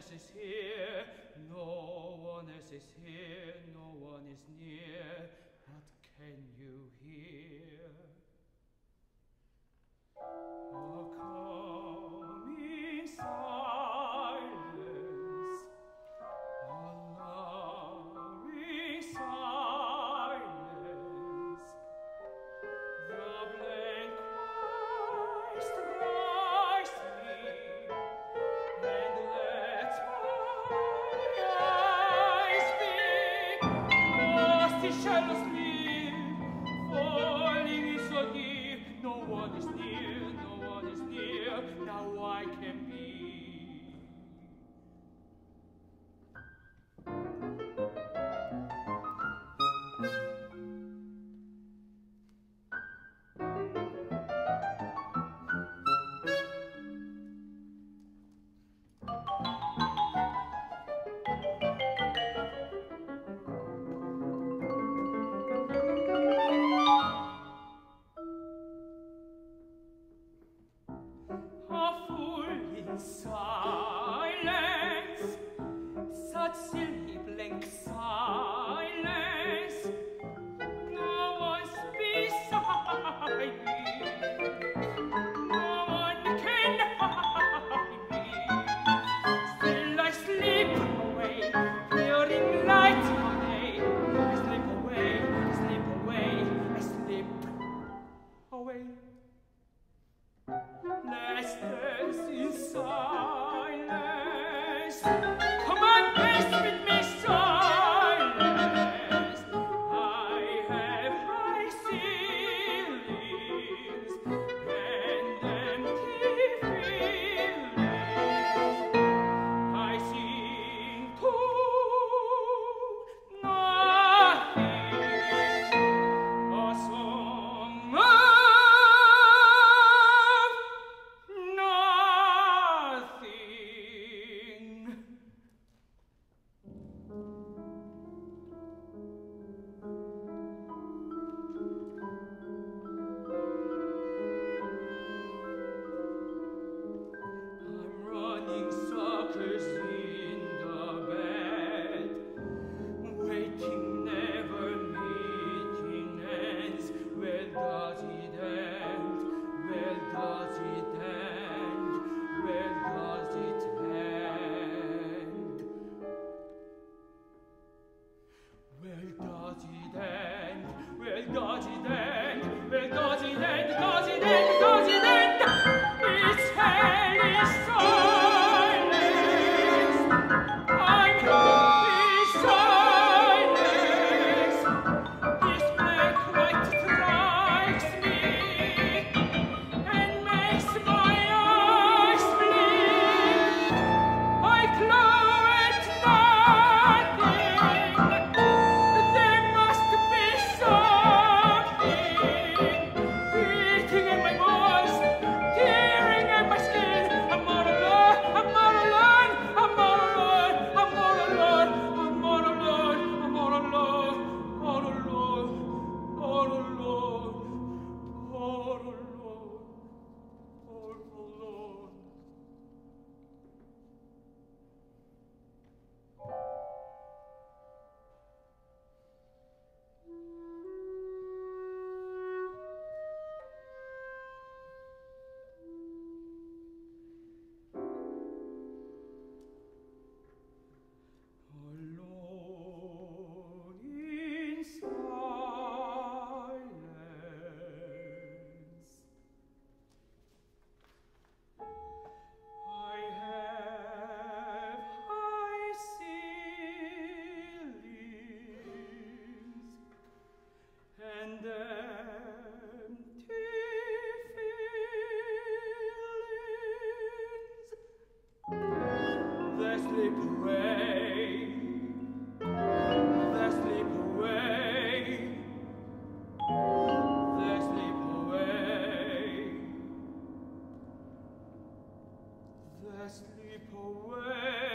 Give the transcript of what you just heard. else is here, no one else is here, no one is near. What can you hear? A calming silence, a lowering silence, the blank Christ rising, and let my eyes be lost in shadows near, falling is so deep, no one is near. Now I can be. Silence, such silly blank silence. No one's beside me. No one can hide me. Still I slip away, fearing light today. I slip away, I slip away, I slip away. Let's dance in silence. Come on, dance with me, silence. I have high ceilings and empty feelings. I sing to nothing, a song of slip away.